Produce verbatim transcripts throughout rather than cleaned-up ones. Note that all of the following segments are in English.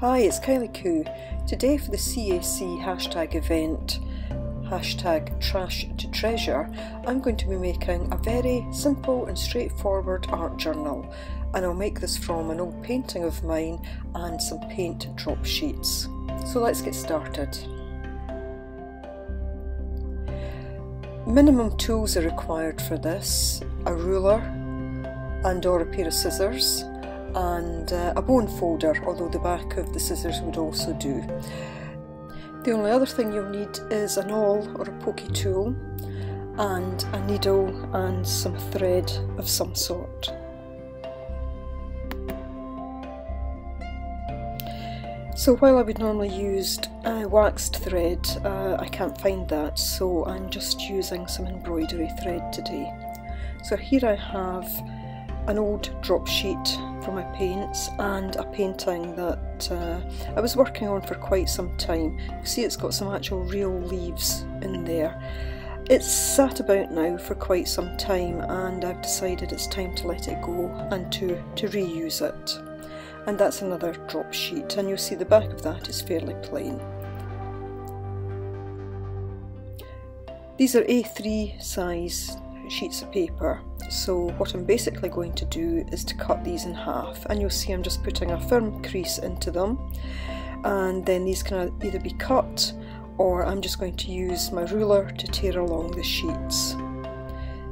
Hi, it's Kylie Koo. Today for the C A C hashtag event, hashtag trash to treasure, I'm going to be making a very simple and straightforward art journal, and I'll make this from an old painting of mine and some paint drop sheets. So let's get started. Minimum tools are required for this: a ruler and or a pair of scissors, and uh, a bone folder, although the back of the scissors would also do. The only other thing you'll need is an awl or a pokey tool, and a needle and some thread of some sort. So while I would normally use uh, waxed thread, uh, I can't find that, so I'm just using some embroidery thread today. So here I have an old drop sheet for my paints and a painting that uh, I was working on for quite some time. You see it's got some actual real leaves in there. It's sat about now for quite some time, and I've decided it's time to let it go and to, to reuse it. And that's another drop sheet, and you'll see the back of that is fairly plain. These are A three size sheets of paper, so what I'm basically going to do is to cut these in half, and you'll see I'm just putting a firm crease into them, and then these can either be cut or I'm just going to use my ruler to tear along the sheets.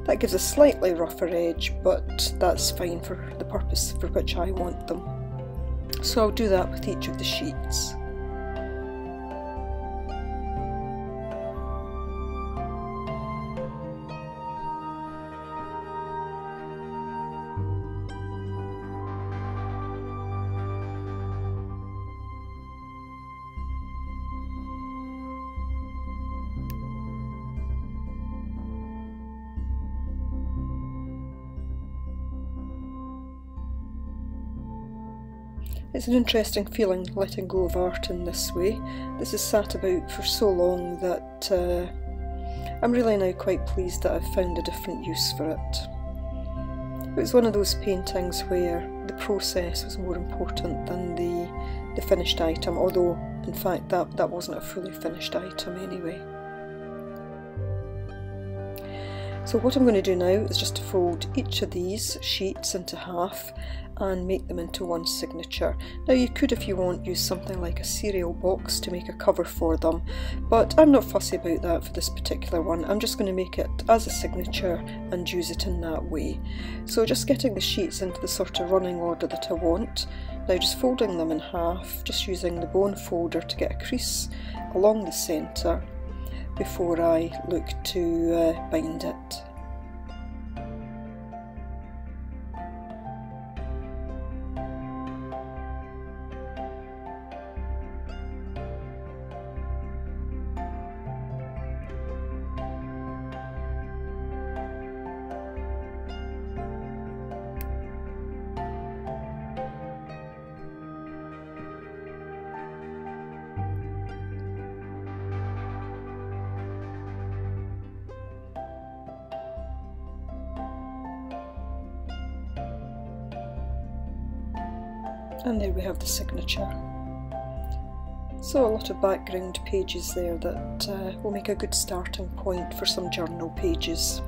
That gives a slightly rougher edge, but that's fine for the purpose for which I want them. So I'll do that with each of the sheets. It's an interesting feeling letting go of art in this way. This has sat about for so long that uh, I'm really now quite pleased that I've found a different use for it. It was one of those paintings where the process was more important than the, the finished item, although in fact that, that wasn't a fully finished item anyway. So what I'm going to do now is just to fold each of these sheets into half and make them into one signature. Now you could, if you want, use something like a cereal box to make a cover for them, but I'm not fussy about that for this particular one. I'm just going to make it as a signature and use it in that way. So just getting the sheets into the sort of running order that I want. Now just folding them in half, just using the bone folder to get a crease along the centre before I look to uh, bind it. And there we have the signature. So a lot of background pages there that uh, will make a good starting point for some journal pages.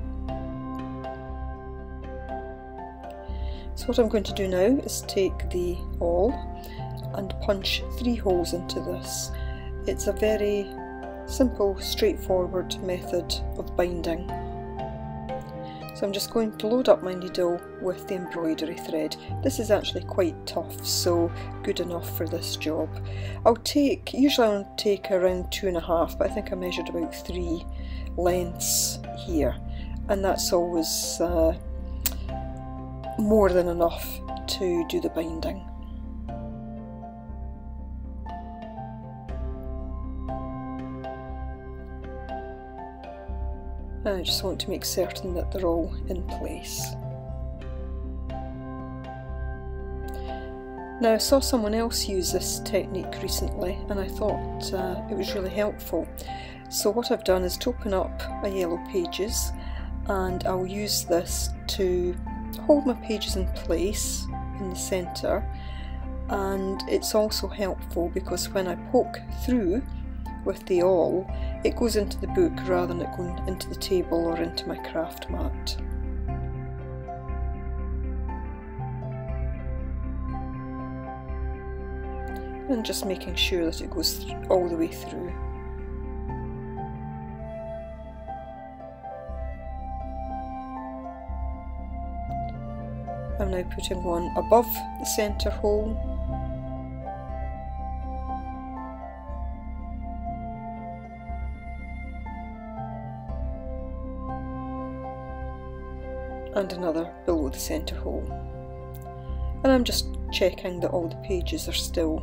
So what I'm going to do now is take the awl and punch three holes into this. It's a very simple, straightforward method of binding. So I'm just going to load up my needle with the embroidery thread. This is actually quite tough, so good enough for this job. I'll take, usually I'll take around two and a half, but I think I measured about three lengths here. And that's always uh, more than enough to do the binding. And I just want to make certain that they're all in place. Now I saw someone else use this technique recently, and I thought uh, it was really helpful. So what I've done is to open up my yellow pages, and I'll use this to hold my pages in place in the centre and it's also helpful because when I poke through with the awl, it goes into the book rather than it going into the table or into my craft mat. And just making sure that it goes th- all the way through. I'm now putting one above the centre hole. And another below the centre hole. And I'm just checking that all the pages are still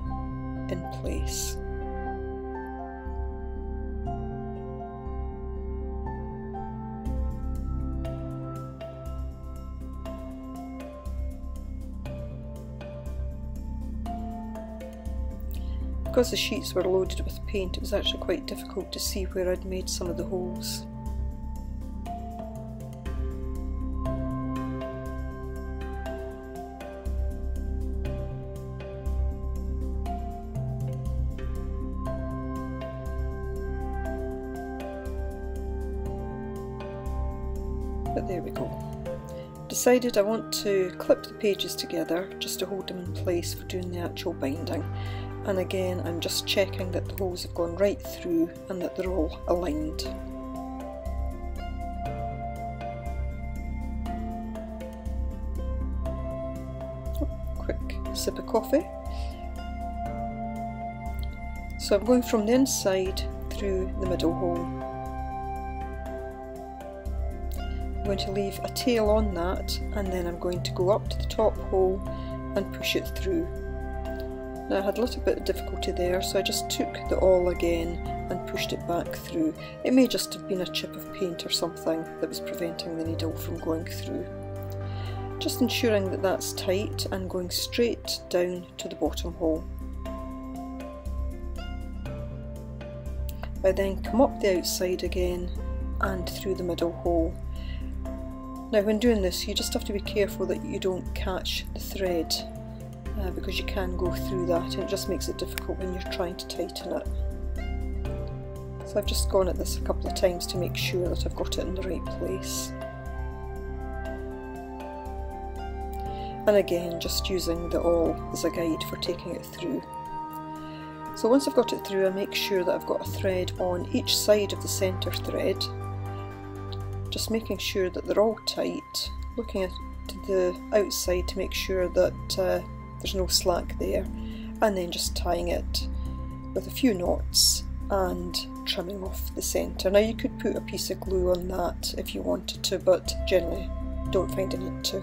in place. Because the sheets were loaded with paint, it was actually quite difficult to see where I'd made some of the holes. But there we go. Decided I want to clip the pages together just to hold them in place for doing the actual binding. And again, I'm just checking that the holes have gone right through and that they're all aligned. Oh, quick sip of coffee. So I'm going from the inside through the middle hole. I'm going to leave a tail on that, and then I'm going to go up to the top hole and push it through. Now I had a little bit of difficulty there, so I just took the awl again and pushed it back through. It may just have been a chip of paint or something that was preventing the needle from going through. Just ensuring that that's tight and going straight down to the bottom hole. I then come up the outside again and through the middle hole. Now when doing this you just have to be careful that you don't catch the thread uh, because you can go through that, and it just makes it difficult when you're trying to tighten it. So I've just gone at this a couple of times to make sure that I've got it in the right place. And again, just using the awl as a guide for taking it through. So once I've got it through, I make sure that I've got a thread on each side of the centre thread. Just making sure that they're all tight, looking at the outside to make sure that uh, there's no slack there, and then just tying it with a few knots and trimming off the centre. Now you could put a piece of glue on that if you wanted to, but generally don't find a need to.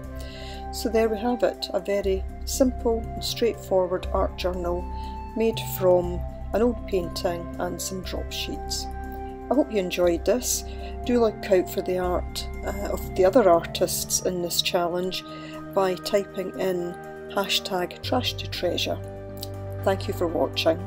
So there we have it, a very simple and straightforward art journal made from an old painting and some drop sheets. I hope you enjoyed this. Do look out for the art uh, of the other artists in this challenge by typing in hashtag trash to treasure. Thank you for watching.